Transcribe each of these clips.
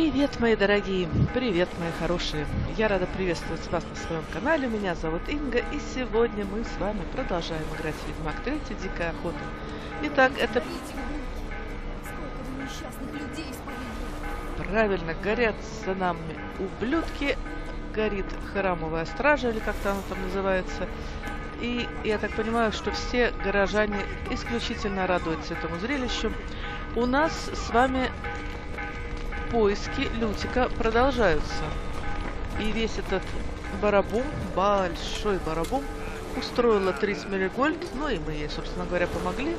Привет, мои дорогие! Привет, мои хорошие! Я рада приветствовать вас на своем канале. Меня зовут Инга, и сегодня мы с вами продолжаем играть в Ведьмак 3 Дикая охота. Итак, это... Правильно, горят за нами ублюдки. Горит храмовая стража, или как там она там называется. И я так понимаю, что все горожане исключительно радуются этому зрелищу. У нас с вами... Поиски Лютика продолжаются. И весь этот барабум, большой барабум, устроила Трисс Меригольд. Ну и мы ей, собственно говоря, помогли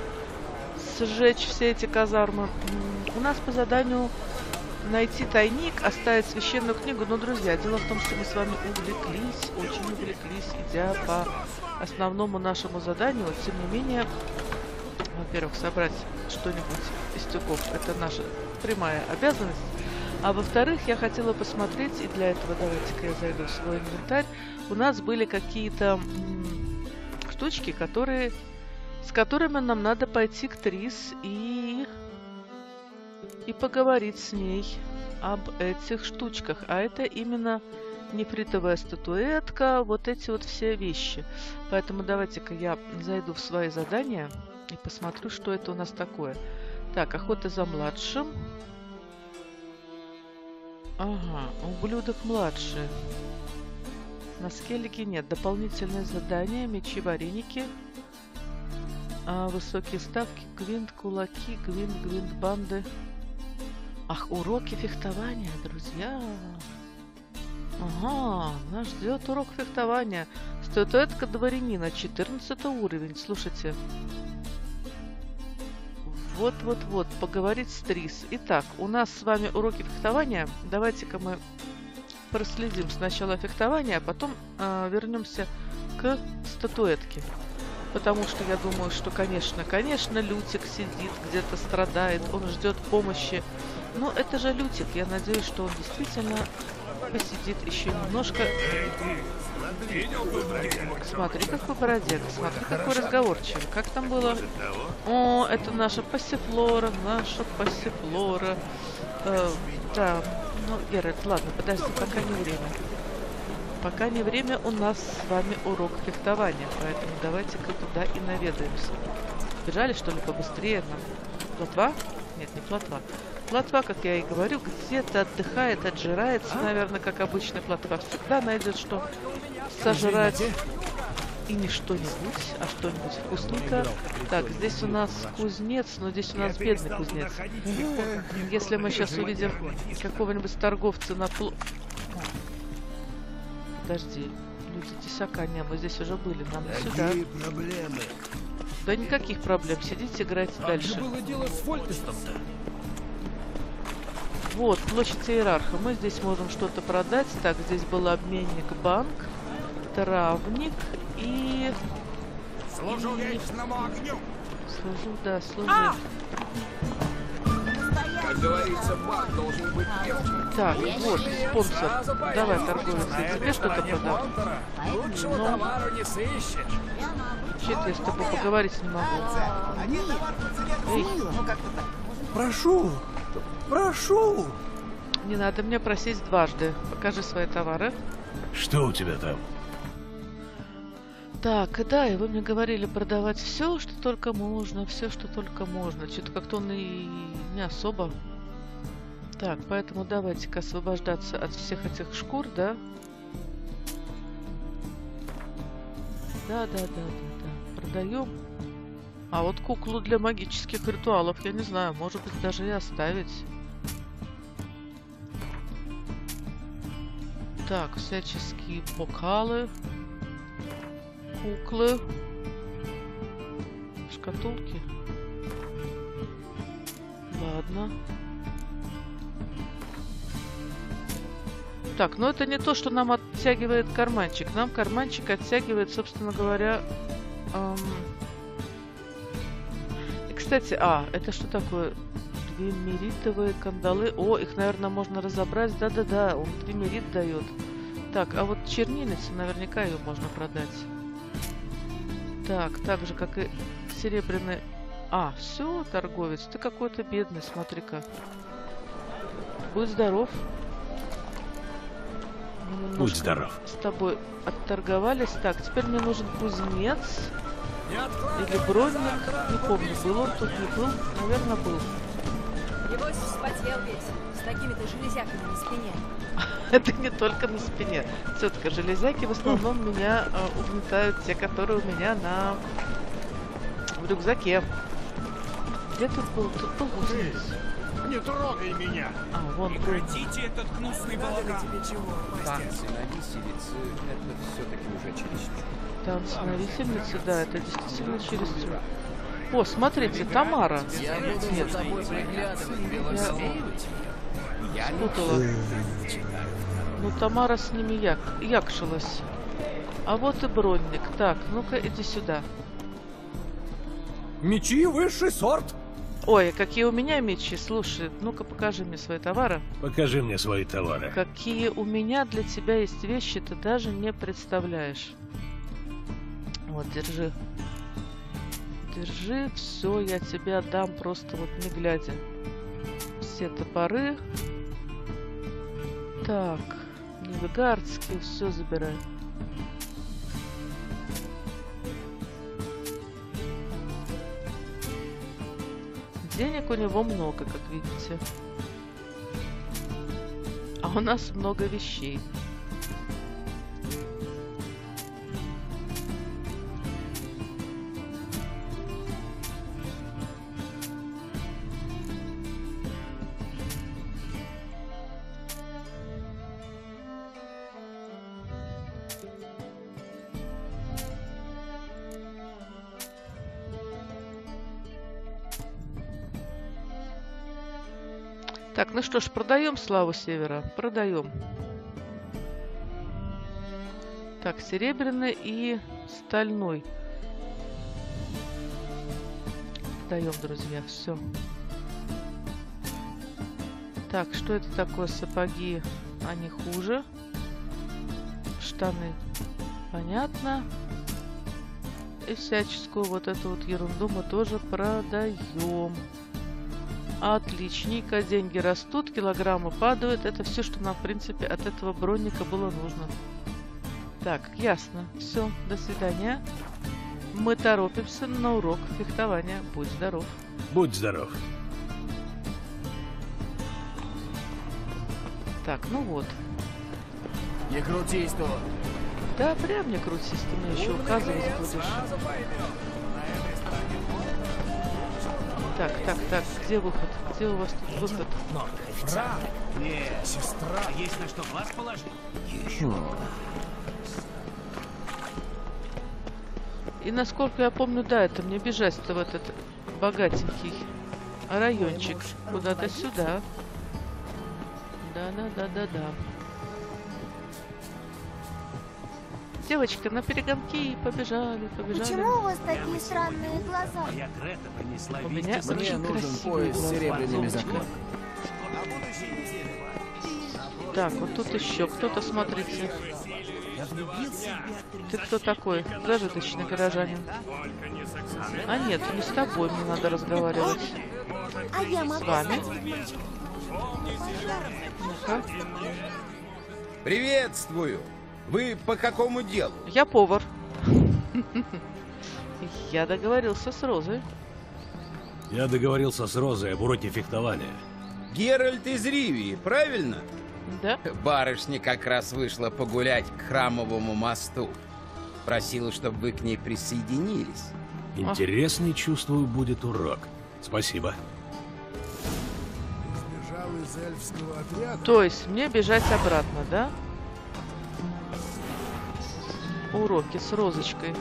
сжечь все эти казармы. У нас по заданию найти тайник, оставить священную книгу. Но, друзья, дело в том, что мы с вами увлеклись, очень увлеклись, идя по основному нашему заданию. Тем не менее, во-первых, собрать что-нибудь из тюков – это наша прямая обязанность. А во-вторых, я хотела посмотреть, и для этого давайте-ка я зайду в свой инвентарь. У нас были какие-то штучки, с которыми нам надо пойти к Трисс и поговорить с ней об этих штучках. А это именно нефритовая статуэтка, вот эти вот все вещи. Поэтому давайте-ка я зайду в свои задания и посмотрю, что это у нас такое. Так, охота за младшим. Ага, ублюдок младший. На Скеллиге нет. Дополнительные задания, мечи-вареники. Высокие ставки, гвинт, кулаки, гвинт, банды. Ах, уроки фехтования, друзья. Ага, нас ждет урок фехтования. Статуэтка дворянина, 14 уровень. Слушайте. Вот-вот-вот, поговорить с Трисс. Итак, у нас с вами уроки фехтования. Давайте-ка мы проследим сначала фехтование, а потом вернемся к статуэтке. Потому что я думаю, что, конечно, Лютик сидит, где-то страдает, он ждет помощи. Но это же Лютик, я надеюсь, что он действительно посидит еще немножко. Смотри, как по бороде, смотри, какой разговорчивый. Как там было? О, это наша пассифлора, да, ну, Геральт, ладно, подожди, пока не время. Пока не время, у нас с вами урок фехтования, поэтому давайте-ка туда и наведаемся. Бежали, что ли, побыстрее нам? Плотва? Нет, не плотва. Плотва, как я и говорю, где-то отдыхает, отжирается, наверное, как обычная плотва. Всегда найдет, что сожрать. И не что-нибудь, а что-нибудь вкусненькое. Так, здесь у нас кузнец, но здесь у нас бедный кузнец. Если мы сейчас увидим какого-нибудь торговца на пло... Подожди, люди тесака, не, мы здесь уже были, нам сюда. Да никаких проблем, сидите, играйте дальше. Вот, площадь иерарха. Мы здесь можем что-то продать. Так, здесь был обменник, банк, травник и... Служу вечному огню! Служу, да, служу. Как говорится, банк должен быть крепким. Так, вот, спонсор. Давай, торговец, я тебе что-то продам. Но... Че-то я с тобой поговорить не могу. Эй. Прошу! Прошу! Не надо меня просить дважды. Покажи свои товары. Что у тебя там? Так, да, и вы мне говорили продавать все, что только можно, Что-то как-то он и не особо. Так, поэтому давайте-ка освобождаться от всех этих шкур, да? Да. Продаем. А вот куклу для магических ритуалов, я не знаю, может быть, даже и оставить. Так, всяческие бокалы, куклы, шкатулки. Ладно. Так, но это не то, что нам оттягивает карманчик. Нам карманчик оттягивает, собственно говоря... Кстати, это что такое? Двемеритовые кандалы. О, их, наверное, можно разобрать. Да-да-да, он двемерит дает. Так, а вот чернильница, наверняка ее можно продать. Так, так же, как и серебряный... А, все, торговец, ты какой-то бедный, смотри-ка. будь здоров. Будь здоров. С тобой отторговались. Так, теперь мне нужен кузнец. Или бронник. Не помню, был он тут, не был. Наверное, был. Небось, вспотел весь. С такими-то железяками на спине. Это не только на спине. Все-таки железяки в основном меня угнетают. Те, которые у меня на... в рюкзаке. Где тут был? Тут был кузнец. Не трогай меня! А, вон. Прекратите этот гнусный балаган! Танцы на виселице, это все-таки уже чересчур. Танцы на виселице, да, это действительно чересчур. О, смотрите, Тамара. Я буду за тобой приглядывать, велосипедить. Я спутала. Ну, Тамара с ними якшилась. А вот и бронник. Так, ну-ка, иди сюда. Мечи высший сорт! Ой, какие у меня мечи, слушай, ну-ка покажи мне свои товары. Покажи мне свои товары. Какие у меня для тебя есть вещи, ты даже не представляешь. Вот, держи. Держи, все, я тебе отдам просто вот не глядя. Все топоры. Так, новигардские, все забирай. Денег у него много, как видите. А у нас много вещей. Так, ну что ж, продаем славу Севера. Продаем. Так, серебряный и стальной. Продаем, друзья, все. Так, что это такое? Сапоги, они хуже. Штаны, понятно. И всяческую вот эту вот ерунду мы тоже продаем. Отличненько, деньги растут, килограммы падают. Это все, что нам, в принципе, от этого бронника было нужно. Так, ясно. Все, до свидания. Мы торопимся на урок фехтования. Будь здоров. Будь здоров. Так, ну вот. Не крутись тут. Да, прям не крутись, ты мне еще указывать будешь. Так, так, так, где выход? Где у вас тут выход? Нет, сестра, есть на что глаз положить. Еще. И насколько я помню, да, это мне бежать-то в этот богатенький райончик. Куда-то сюда. Да. Девочка, на перегонки побежали. Почему у вас такие странные глаза? У меня очень красивые глаза. Так, вот тут еще кто-то, смотрите. Ты кто такой? Зажиточный горожанин. А нет, не с тобой мне надо разговаривать. С вами. Ну-ка. Приветствую! Вы по какому делу? Я повар. Я договорился с Розой. Я договорился с Розой об уроке фехтования. Геральт из Ривии, правильно? Да. Барышня как раз вышла погулять к Храмовому мосту. Просила, чтобы вы к ней присоединились. Интересный, чувствую, будет урок. Спасибо. Из эльфского отряда... То есть мне бежать обратно, да? Уроки с Розочкой.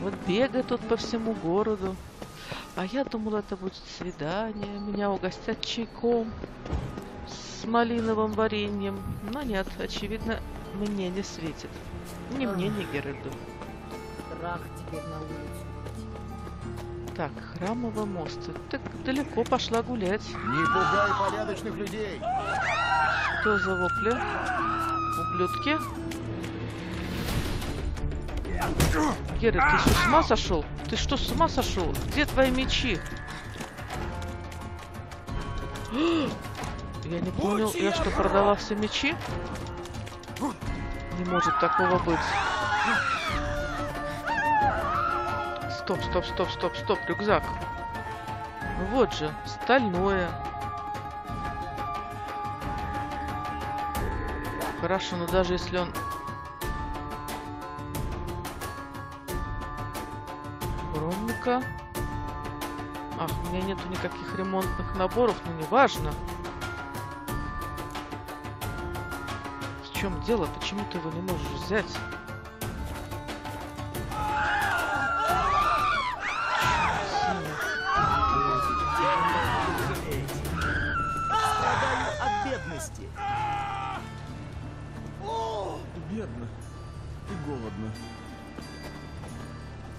Вот бегай тут по всему городу. А я думала, это будет свидание. Меня угостят чайком с малиновым вареньем. Но нет, очевидно, мне не светит. Ни мне, ни Геральду. Так, Храмовый мост. Так далеко пошла гулять. Не пугай порядочных людей. Что за вопли? Ублюдки. Геральт, ты что, с ума сошел? Ты что, с ума сошел? Где твои мечи? Я не понял, я что, продала все мечи? Не может такого быть. Стоп, стоп, стоп, стоп, стоп, рюкзак. Ну вот же, стальное. Хорошо, но даже если он... Ровненько. Ах, у меня нету никаких ремонтных наборов, но не важно. В чем дело? Почему ты его не можешь взять?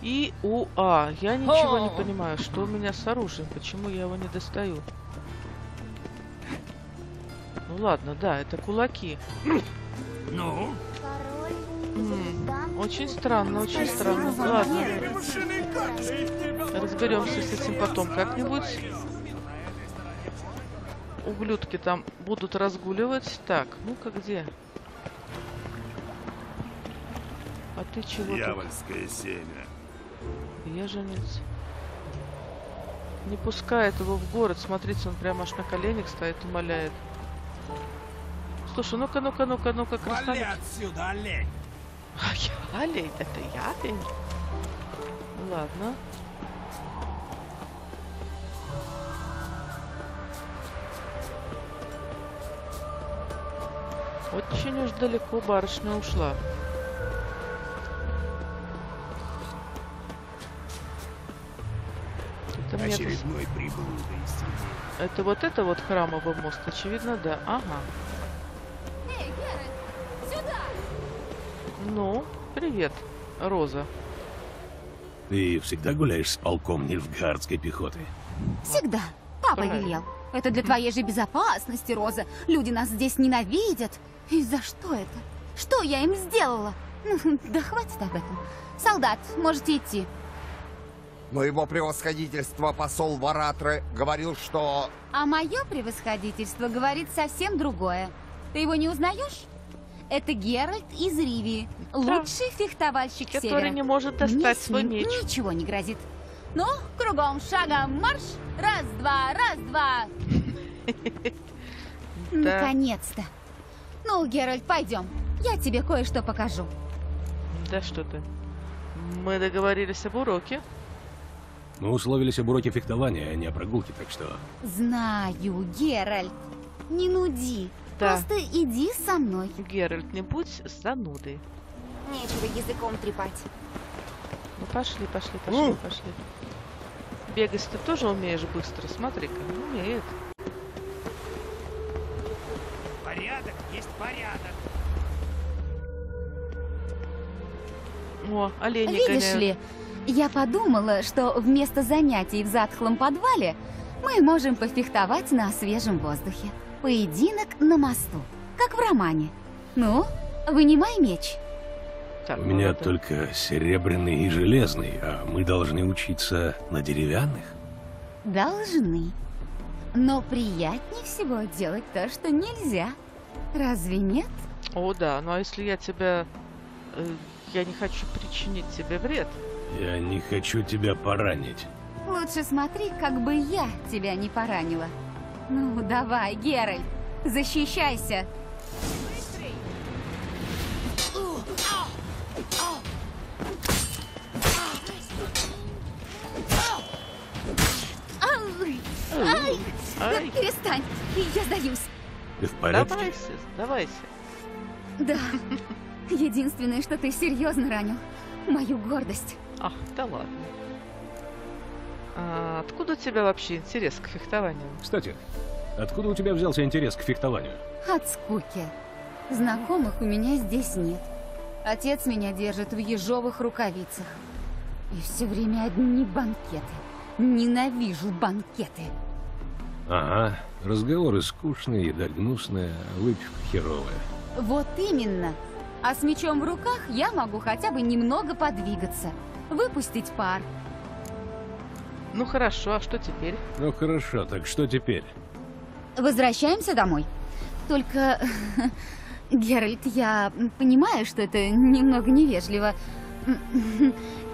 И уа, я ничего не понимаю, что у меня с оружием, почему я его не достаю. Ну ладно, да, это кулаки. Ну? Очень странно, очень странно. Ладно. Разберемся с этим потом как-нибудь. Ублюдки там будут разгуливать. Так, ну-ка где? А ты чего? Дьявольское семя. Беженец. Не пускает его в город. Смотрите, он прямо аж на коленях стоит, умоляет. Слушай, ну-ка, ну-ка, ну-ка, ну-ка, красавец. Вали отсюда, олень! А я олень? Это я олень? Ладно. Очень уж далеко барышня ушла. Очередной прибыл. Это вот храмовый мост, очевидно, да. Ага. Эй, Геральт, сюда! Ну, привет, Роза. Ты всегда гуляешь с полком нильфгардской пехоты? Всегда. Папа велел. Это для твоей же безопасности, Роза. Люди нас здесь ненавидят. И за что это? Что я им сделала? Да хватит об этом. Солдат, можете идти. Но его превосходительство посол Варатры говорил, что... А мое превосходительство говорит совсем другое. Ты его не узнаешь? Это Геральт из Ривии, лучший фехтовальщик севера. Который не может достать свой меч. Ничего не грозит. Ну, кругом шагом марш. Раз, два, раз, два. Наконец-то. Ну, Геральт, пойдем. Я тебе кое-что покажу. Да что ты. Мы договорились об уроке. Мы условились об уроке фехтования, а не о прогулке, так что... Знаю, Геральт. Не нуди. Да. Просто иди со мной. Геральт, не будь занудой. Нечего языком трепать. Ну пошли, пошли, пошли, пошли. Бегать ты тоже умеешь быстро, смотри-ка. Умеет. Порядок есть порядок. О, олени гоняют. Видишь ли? Я подумала, что вместо занятий в затхлом подвале мы можем пофехтовать на свежем воздухе. Поединок на мосту, как в романе. Ну, вынимай меч. Так, у меня это... только серебряный и железный, а мы должны учиться на деревянных? Должны. Но приятнее всего делать то, что нельзя. Разве нет? О, да, но если я тебя... Я не хочу причинить тебе вред. Я не хочу тебя поранить. Лучше смотри, как бы я тебя не поранила. Ну, давай, Геральт, защищайся. Ай! Ай! Перестань, я сдаюсь. Ты в порядке? Сдавайся, сдавайся. Да, единственное, что ты серьезно ранил мою гордость. Ах, да ладно. А откуда у тебя вообще интерес к фехтованию? Кстати, откуда у тебя взялся интерес к фехтованию? От скуки. Знакомых у меня здесь нет. Отец меня держит в ежовых рукавицах. И все время одни банкеты. Ненавижу банкеты. Ага, разговоры скучные, еда гнусная, выпивка херовая. Вот именно. А с мечом в руках я могу хотя бы немного подвигаться. Выпустить пар. Ну хорошо, а что теперь? Ну хорошо, так что теперь? Возвращаемся домой. Только, Геральт, я понимаю, что это немного невежливо.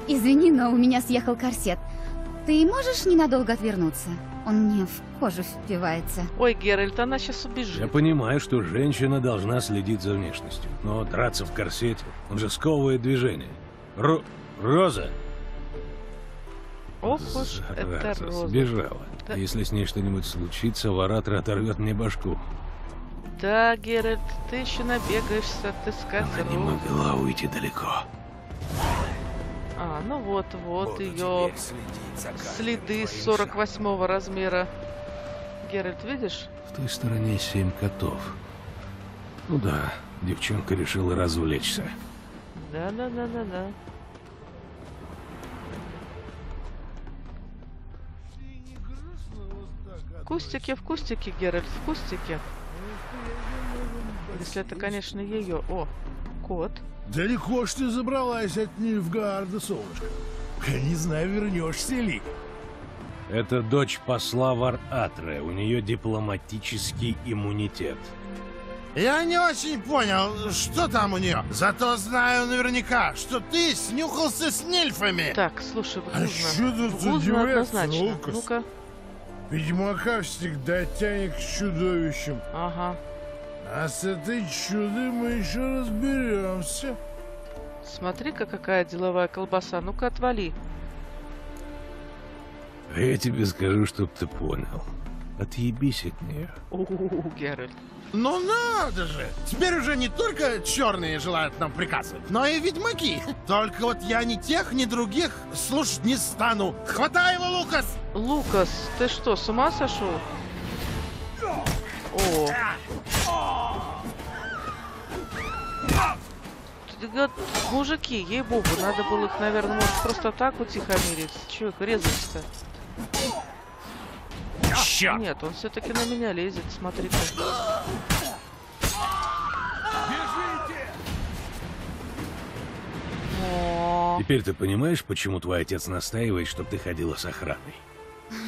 Извини, но у меня съехал корсет. Ты можешь ненадолго отвернуться? Он мне в кожу впивается. Ой, Геральт, она сейчас убежит. Я понимаю, что женщина должна следить за внешностью. Но драться в корсете, он же сковывает движение. Роза! Ох уж это Роза. Сбежала. Да. Если с ней что-нибудь случится, Варатра оторвет мне башку. Да, Геральт, ты еще набегаешься, ты сказал. Она не могла уйти далеко. А, ну вот ее следы 48 размера. Геральт, видишь? В той стороне 7 котов. Ну да, девчонка решила развлечься. Да. В кустике, Геральт, в кустике. Если это, конечно, ее. О, кот. Далеко ж ты забралась от Нильфгарда, солнышко. Я не знаю, вернешься ли. Это дочь посла Варатры. У нее дипломатический иммунитет. Я не очень понял, что там у нее. Зато знаю наверняка, что ты снюхался с нильфами. Так, слушай, гузно однозначно. Ну-ка. Ведьмака всегда тянет к чудовищам. Ага. А с этой чудой мы еще разберемся. Смотри-ка, какая деловая колбаса. Ну-ка, отвали. А я тебе скажу, чтоб ты понял. Отъебись от нее. О, Геральт. Ну надо же! Теперь уже не только черные желают нам приказывать, но и ведьмаки. Только вот я ни тех, ни других слушать не стану. Хватай его, Лукас! Лукас, ты что, с ума сошел? О! Мужики, ей-богу, надо было их, наверное, может, просто так утихомирить. Чего их резать-то? Черт. Нет, он все-таки на меня лезет, смотри-ка. Теперь ты понимаешь, почему твой отец настаивает, чтобы ты ходила с охраной?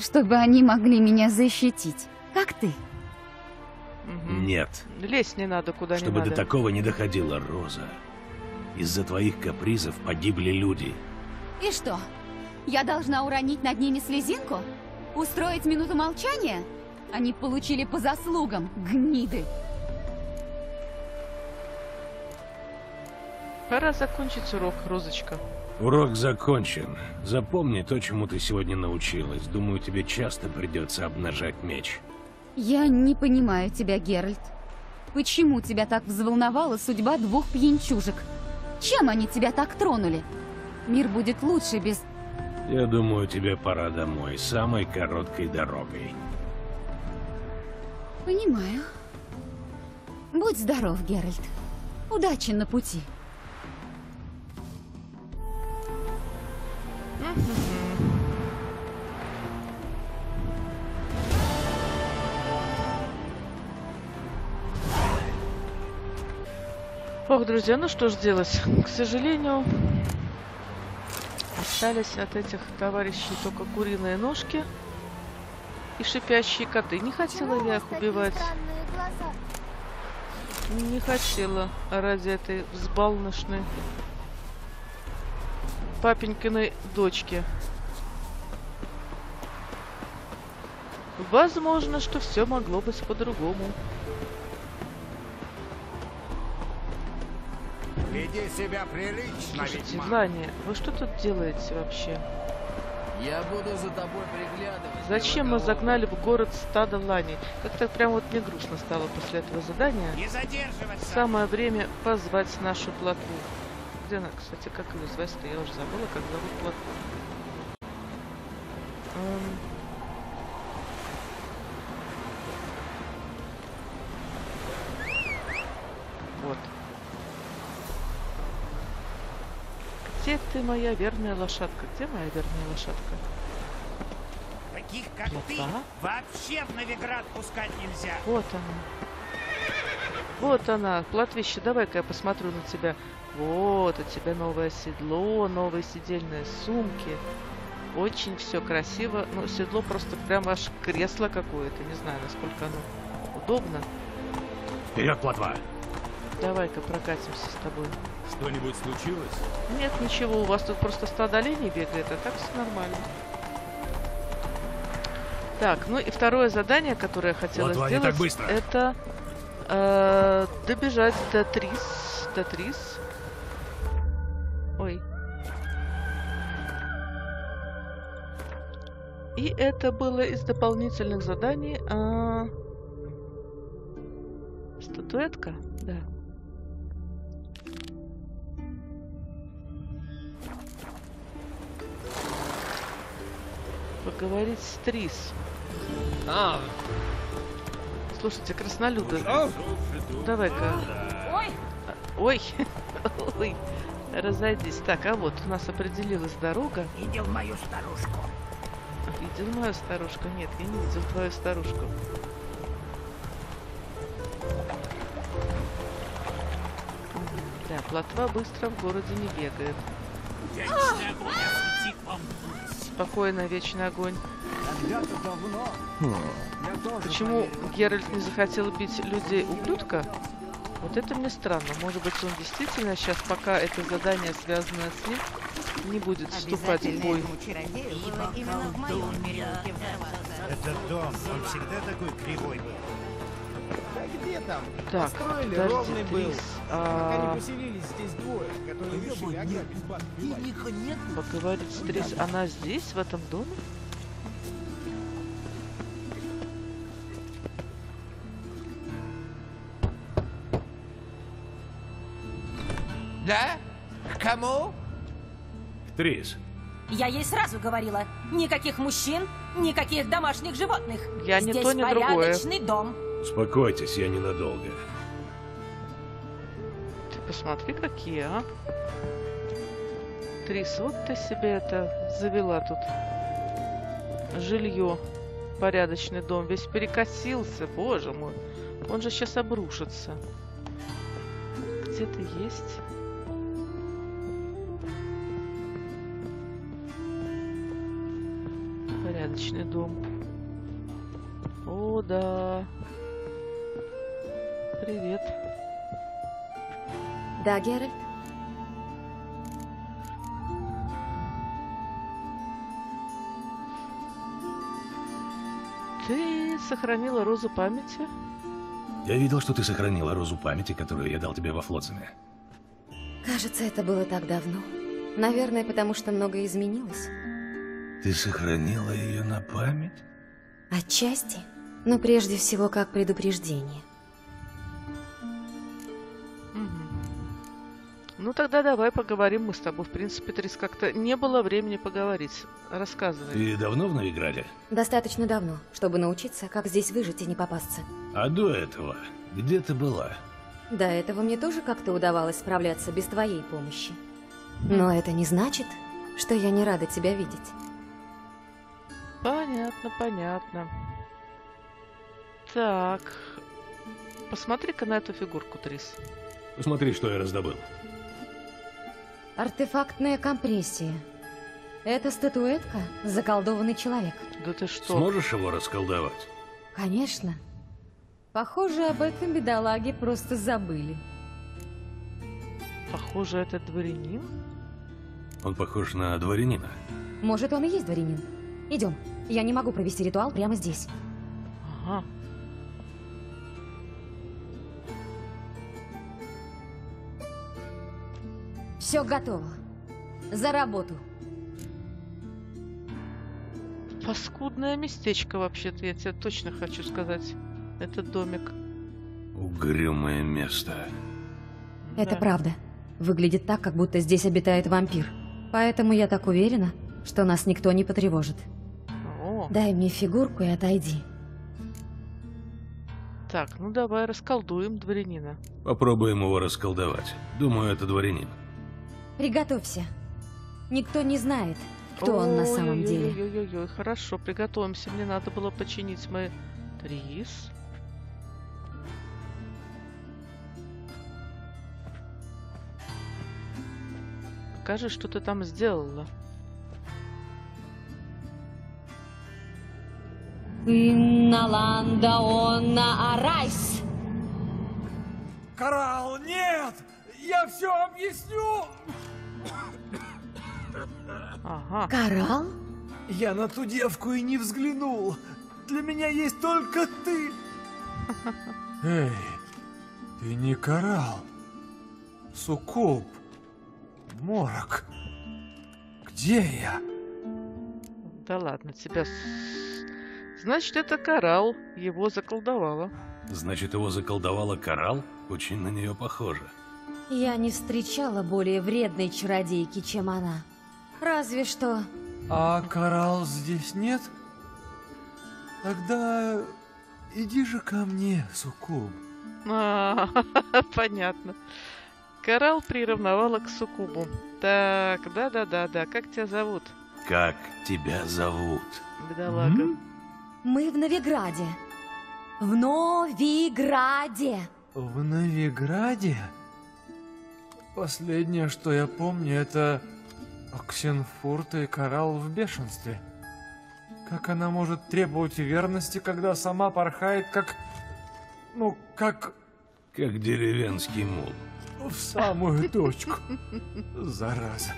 Чтобы они могли меня защитить. Как ты? Угу. Нет. Лезть не надо куда-нибудь. Чтобы до такого не доходило, Роза. Из-за твоих капризов погибли люди. И что? Я должна уронить над ними слезинку? Устроить минуту молчания? Они получили по заслугам, гниды. Пора закончить урок, Розочка. Урок закончен. Запомни то, чему ты сегодня научилась. Думаю, тебе часто придется обнажать меч. Я не понимаю тебя, Геральт. Почему тебя так взволновала судьба двух пьянчужек? Чем они тебя так тронули? Мир будет лучше без... Я думаю, тебе пора домой, самой короткой дорогой. Понимаю. Будь здоров, Геральт. Удачи на пути. Ох, друзья, ну что ж делать? К сожалению... Остались от этих товарищей только куриные ножки и шипящие коты. Не хотела я их убивать. Не хотела ради этой взбалношной папенькиной дочки. Возможно, что все могло быть по-другому. Веди себя прилично, ведьмак. Вы что тут делаете вообще? Я буду за тобой приглядывать. Зачем мы загнали в город стадо ланей? Как-то прям вот мне грустно стало после этого задания. Не задерживайся. Самое время позвать нашу плотву. Где она, кстати, как ее звать-то? Я уже забыла, как зовут плотву. Вот. Где ты, моя верная лошадка? Где моя верная лошадка? Таких, как ты, вообще в Новиград пускать нельзя. Вот она. Вот она. Плотвища, давай-ка я посмотрю на тебя. Вот у тебя новое седло, новые седельные сумки. Очень все красиво. Но седло просто прям аж кресло какое-то. Не знаю, насколько оно удобно. Вперед, плотва! Давай-ка прокатимся с тобой. Что-нибудь случилось? Нет, ничего, у вас тут просто стадо оленей бегает, а так все нормально. Так, ну и второе задание, которое я хотела вот сделать, это добежать до Трисс. Ой. И это было из дополнительных заданий. Статуэтка? Да. Поговорить с Трисс. Слушайте, краснолюды. Давай-ка. Ой. Ой. Разойдись. Так, а вот у нас определилась дорога. Видел мою старушку. Видел мою старушку? Нет, я не видел твою старушку. Да, плотва быстро в городе не бегает. Спокойно, вечный огонь. Почему Геральт не захотел бить людей-ублюдка? Вот это мне странно. Может быть, он действительно сейчас, пока это задание связано с ним, не будет вступать в бой. Этот дом, он всегда такой кривой был. Да где там? Так, подожди, Трисс. Поговорить с Трисс. Она здесь, в этом доме? Да? К кому? К Трисс. Я ей сразу говорила. Никаких мужчин, никаких домашних животных. Я здесь не то, ни порядочный дом. Успокойтесь, я ненадолго. Ты посмотри, какие, а? Трисс, вот ты себе это завела тут. Жилье. Порядочный дом. Весь перекосился, боже мой. Он же сейчас обрушится. Где ты есть? Порядочный дом. О, да. Привет. Да, Геральт? Ты сохранила розу памяти? Я видел, что ты сохранила розу памяти, которую я дал тебе во Флотзене. Кажется, это было так давно. Наверное, потому что многое изменилось. Ты сохранила ее на память? Отчасти, но прежде всего как предупреждение. Ну тогда давай поговорим мы с тобой. В принципе, Трисс, как-то не было времени поговорить. Рассказывай. Ты давно в Новиграде? Достаточно давно, чтобы научиться, как здесь выжить и не попасться. А до этого где ты была? До этого мне тоже как-то удавалось справляться без твоей помощи. Но это не значит, что я не рада тебя видеть. Понятно, понятно. Так. Посмотри-ка на эту фигурку, Трисс. Посмотри, что я раздобыл. Артефактная компрессия. Это статуэтка, заколдованный человек. Да ты что? Сможешь его расколдовать? Конечно. Похоже, об этом бедолаге просто забыли. Похоже, это дворянин? Он похож на дворянина. Может, он и есть дворянин. Идем. Я не могу провести ритуал прямо здесь. Ага. Все готово. За работу. Паскудное местечко, вообще-то, я тебе точно хочу сказать. Этот домик. Угрюмое место. Это правда. Выглядит так, как будто здесь обитает вампир. Поэтому я так уверена, что нас никто не потревожит. О. Дай мне фигурку и отойди. Так, ну давай расколдуем дворянина. Попробуем его расколдовать. Думаю, это дворянин. Приготовься. Никто не знает, кто он на самом деле. Ой-ой-ой, хорошо, приготовимся. Мне надо было починить мои... Трисс. Покажи, что ты там сделала. Инна ланда онна арайс. Коралл, нет! Я все объясню! Ага. Коралл? Я на ту девку и не взглянул. Для меня есть только ты. Эй, ты не Коралл. Суккуб. Морок. Где я? Да ладно, тебя... Значит, это Коралл. Его заколдовала. Значит, его заколдовала Коралл? Очень на нее похоже. Я не встречала более вредной чародейки, чем она. Разве что... А Коралл здесь нет? Тогда иди же ко мне, суккуб. Понятно. Коралл приравновала к суккубу. Так, да. Как тебя зовут? Как тебя зовут? Бедолага. Мы в Новиграде. В Новиграде. В Новиграде? Последнее, что я помню, это Оксенфурта и Коралл в бешенстве. Как она может требовать верности, когда сама порхает как... Ну, как... Как деревенский мул. В самую точку. Зараза.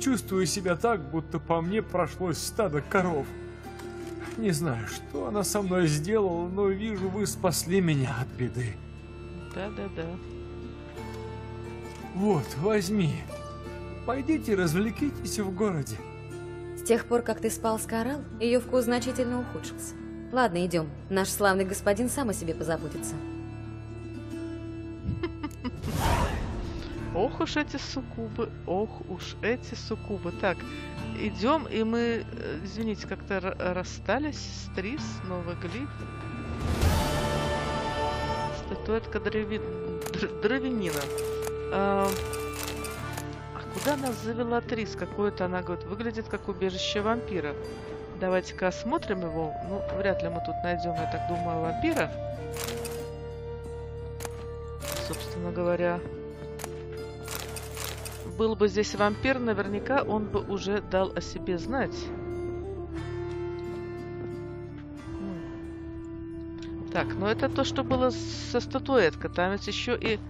Чувствую себя так, будто по мне прошлось стадо коров. Не знаю, что она со мной сделала, но вижу, вы спасли меня от беды. Да. Вот, возьми. Пойдите, развлекитесь в городе. С тех пор, как ты спал с Коралл, ее вкус значительно ухудшился. Ладно, идем. Наш славный господин сам о себе позаботится. Ох уж эти суккубы, Так, идем, и мы, извините, как-то расстались с Трисс, новый глиф. Статуэтка дровянина. А куда нас завела Трисс? Какое-то она, говорит, выглядит как убежище вампира. Давайте-ка осмотрим его. Ну, вряд ли мы тут найдем, я так думаю, вампира. Собственно говоря... Был бы здесь вампир, наверняка он бы уже дал о себе знать. Так, ну это то, что было со статуэткой. Там ведь еще и...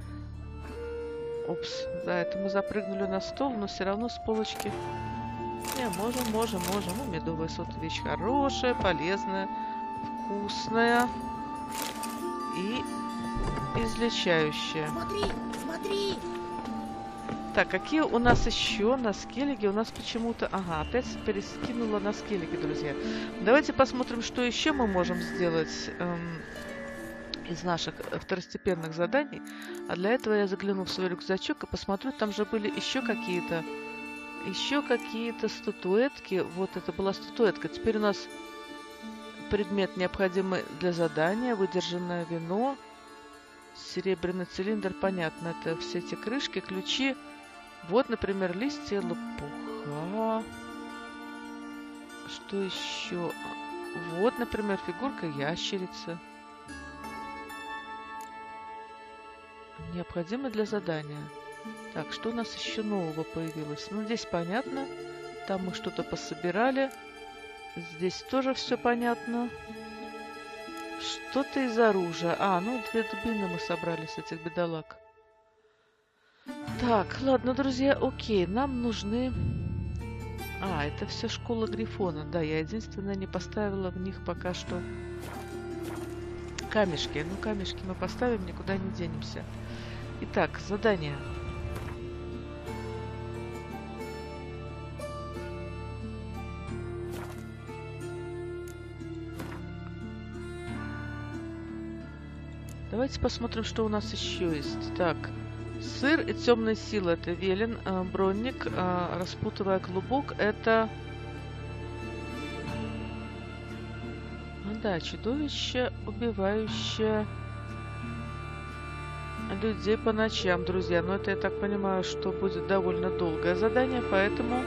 Упс, да, это мы запрыгнули на стол, но все равно с полочки. Не, можем. Ну, медовая сота вещь хорошая, полезная, вкусная и излечающая. Смотри! Так, какие у нас еще на Скеллиге? У нас почему-то... Ага, опять перескинула на Скеллиге, друзья. Давайте посмотрим, что еще мы можем сделать из наших второстепенных заданий. А для этого я загляну в свой рюкзачок и посмотрю, там же были еще какие-то... статуэтки. Вот это была статуэтка. Теперь у нас предмет, необходимый для задания. Выдержанное вино. Серебряный цилиндр, понятно. Это все эти крышки, ключи... Вот, например, листья лопуха. Что еще? Вот, например, фигурка ящерицы. Необходимо для задания. Так, что у нас еще нового появилось? Ну, здесь понятно. Там мы что-то пособирали. Здесь тоже все понятно. Что-то из оружия. А, ну, две дубины мы собрали с этих бедолаг. Так, ладно, друзья, окей, нам нужны... А, это все школа Грифона. Да, я единственное не поставила в них пока что камешки. Ну, камешки мы поставим, никуда не денемся. Итак, задание. Давайте посмотрим, что у нас еще есть. Так... Сыр и темная сила. Это Велин, бронник, распутывая клубок. Это... Да, чудовище, убивающее людей по ночам, друзья. Но это, я так понимаю, что будет довольно долгое задание, поэтому...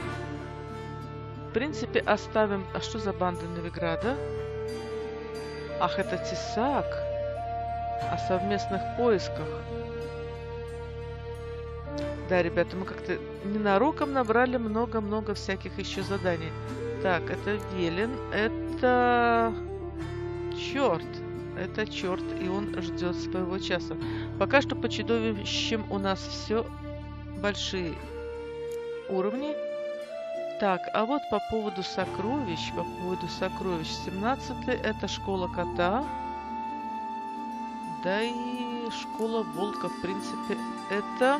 В принципе, оставим... А что за банда Новиграда? Ах, это Тесак. О совместных поисках. Да, ребята, мы как-то ненароком набрали много-много всяких еще заданий. Так, это Велин, это Это черт. Это черт, и он ждет своего часа. Пока что по чудовищам у нас все большие уровни. Так, а вот по поводу сокровищ. 17-й это школа кота. Да и школа волка, в принципе, это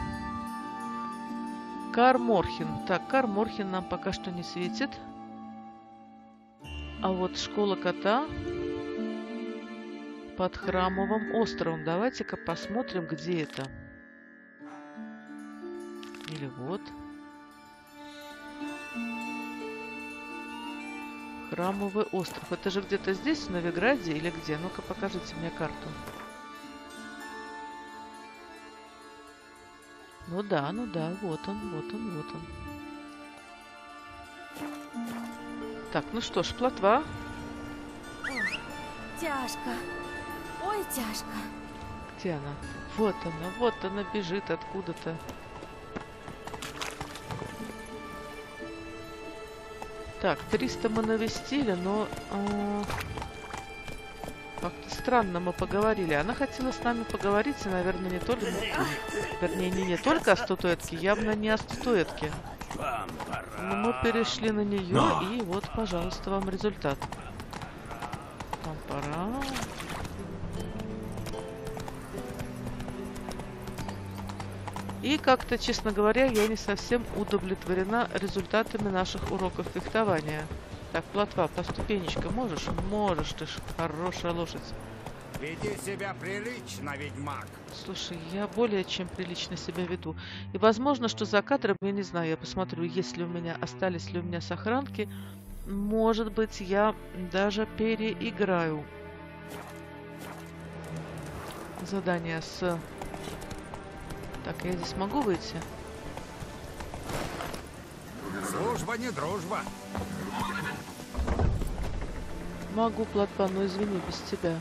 Кар Морхен. Так, Кар Морхен нам пока что не светит. А вот школа кота под Храмовым островом. Давайте-ка посмотрим, где это. Или вот. Храмовый остров. Это же где-то здесь, в Новиграде, или где? Ну-ка, покажите мне карту. Ну да, вот он, вот он, вот он. Так, ну что ж, плотва. О, тяжко. Ой, тяжко. Где она? Вот она, вот она бежит откуда-то. Так, 300 мы навестили, но как-то странно мы поговорили. Она хотела с нами поговорить, и, наверное, не только... Вернее, не только о статуэтке, явно не о статуэтке. Но мы перешли на нее, и вот, пожалуйста, вам результат. Там пора... И как-то, честно говоря, я не совсем удовлетворена результатами наших уроков фехтования. Так, плотва, по ступенечкам можешь? Можешь, ты ж хорошая лошадь. Веди себя прилично, ведьмак. Слушай, я более чем прилично себя веду. И возможно, что за кадром, я не знаю, я посмотрю, остались ли у меня сохранки. Может быть, я даже переиграю задание с... Так, я здесь могу выйти? Служба не дружба. Могу, плотва, но извини, без тебя.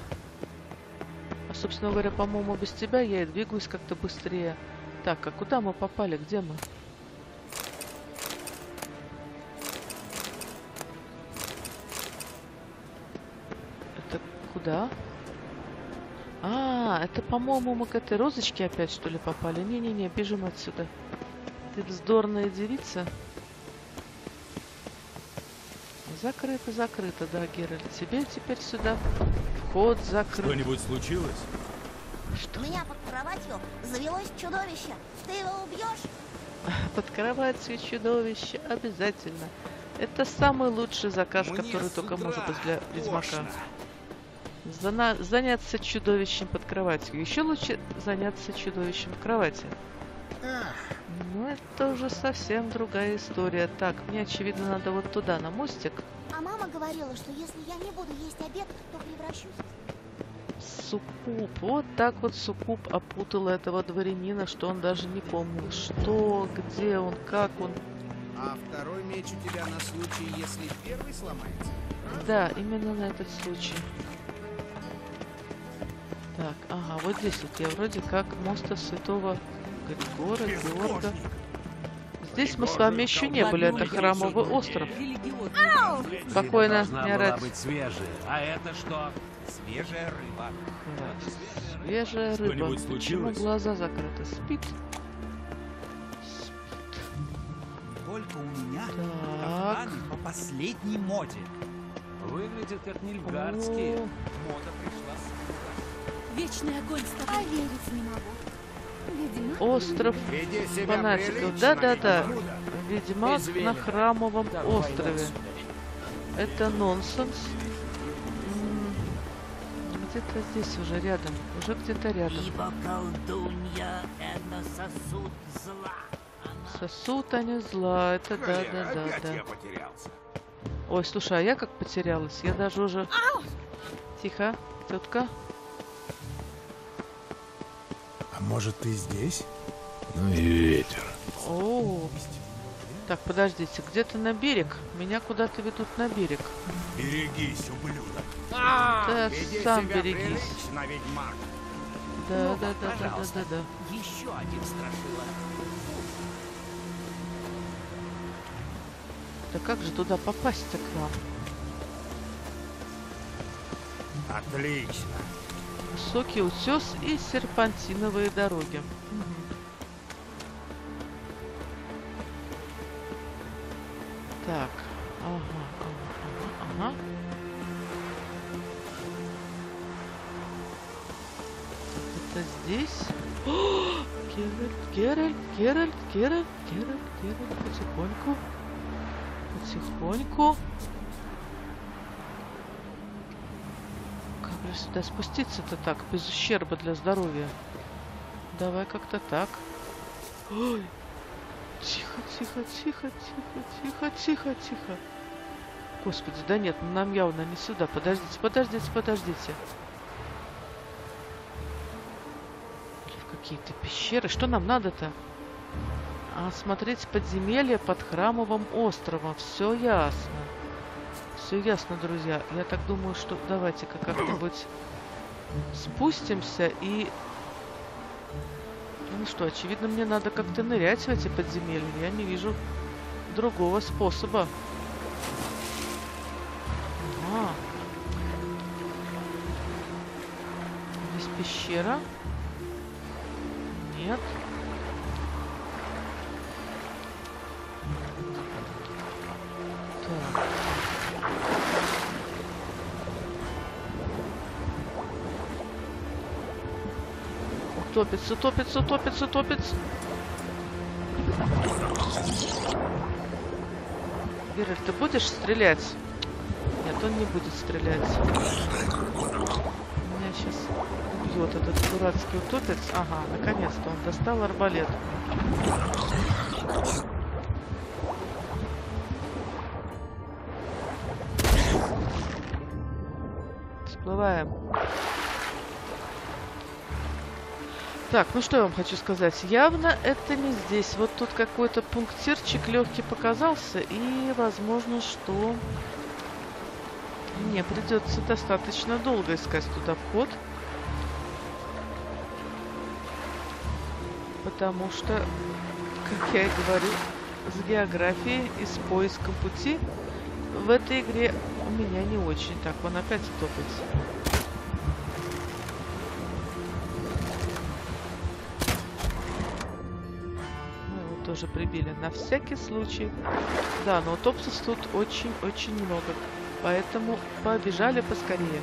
А, собственно говоря, по-моему, без тебя я и двигаюсь как-то быстрее. Так, а куда мы попали? Где мы? Это куда? А, это, по-моему, мы к этой розочке опять, что ли, попали? Не-не-не, бежим отсюда. Ты вздорная девица. Закрыто, закрыто, да, Геральт. Тебе теперь сюда. Вход закрыт. Что-нибудь случилось? Что? У меня под кроватью завелось чудовище. Ты его убьешь? Под кроватью чудовище обязательно. Это самый лучший заказ, который только может быть для ведьмака. Заняться чудовищем под кроватью. Еще лучше заняться чудовищем в кровати. Но это уже совсем другая история. Так, мне, очевидно, надо вот туда, на мостик. А мама говорила, что если я не буду есть обед, то превращусь. Суккуб. Вот так вот суккуб опутал этого дворянина, что он даже не помнил, что, где он, как он. А второй меч у тебя на случай, если первый сломается? Да, именно на этот случай. Так, ага, вот здесь вот я вроде как моста святого Георга. Здесь мы с вами еще не были, это Храмовый остров. Спокойно, не орать. А это что? Свежая рыба. Да. Свежая рыба. Почему глаза закрыты? Спит. Только у меня по последней моде. Выглядит как нильфгардские. Мода пришла с... Вечный огонь с тобой. Поверить не могу. Ведьмак. Остров фанатиков. Да-да-да. Ведьмак на Храмовом острове. Это нонсенс. Где-то здесь уже рядом. Уже где-то рядом. Ибо колдунья это сосуд зла. Сосуд, а не зла. Это да-да-да-да. Ой, слушай, а я как потерялась. Я даже уже... Тихо, тетка. Может, ты здесь? Ну и ветер. О, так, подождите, где-то на берег? Меня куда-то ведут на берег. Берегись, ублюдок. Да, сам берегись. Да. Еще один страшила. Да как же туда попасть-то к вам? Отлично. Высокий утес и серпантиновые дороги. Так, ага. Это здесь. О, Геральт, потихоньку. Как же сюда спуститься-то так, без ущерба для здоровья? Давай как-то так. Ой. Тихо. Господи, да нет, нам явно не сюда. Подождите. Какие-то пещеры. Что нам надо-то? Осмотреть подземелье под Храмовым островом. Все ясно. Друзья. Я так думаю, что давайте-ка как-нибудь спустимся и... Ну что, очевидно, мне надо как-то нырять в эти подземелья. Я не вижу другого способа. А. Здесь пещера. Нет. Так. Топится. Геральт, ты будешь стрелять? Нет, он не будет стрелять. Меня сейчас убьет этот дурацкий утопец. Ага, наконец-то он достал арбалет. Всплываем. Так, ну что я вам хочу сказать. Явно это не здесь. Вот тут какой-то пунктирчик легкий показался. И, возможно, что мне придется достаточно долго искать туда вход. Потому что, как я и говорю, с географией и с поиском пути в этой игре у меня не очень. Так, он опять топится. Тоже прибили на всякий случай. Да, но топсов тут очень-очень много. Поэтому побежали поскорее.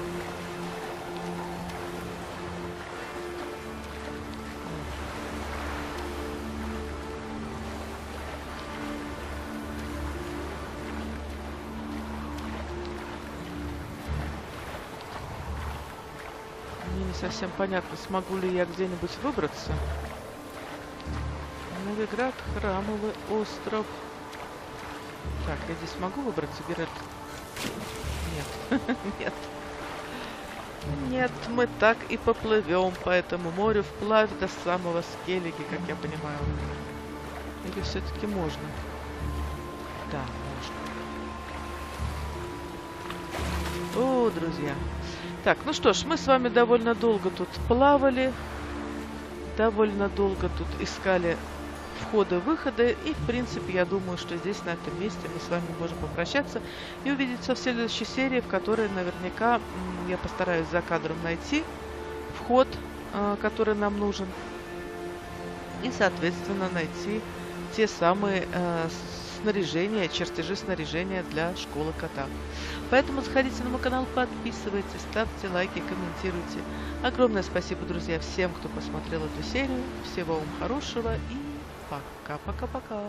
Мне не совсем понятно, смогу ли я где-нибудь выбраться. Новиград, Храмовый остров. Так, я здесь могу выбраться, Геральт? Нет. Нет, мы так и поплывем по этому морю вплавь до самого Скеллиге, как я понимаю. Или все-таки можно? Да, можно. О, друзья. Так, ну что ж, мы с вами довольно долго тут плавали. Довольно долго тут искали входы-выходы, и в принципе я думаю, что здесь на этом месте мы с вами можем попрощаться и увидеться в следующей серии, в которой наверняка я постараюсь за кадром найти вход, который нам нужен, и соответственно найти те самые снаряжения, чертежи снаряжения для Школы Кота. Поэтому заходите на мой канал, подписывайтесь, ставьте лайки, комментируйте. Огромное спасибо, друзья, всем, кто посмотрел эту серию. Всего вам хорошего и пока-пока-пока.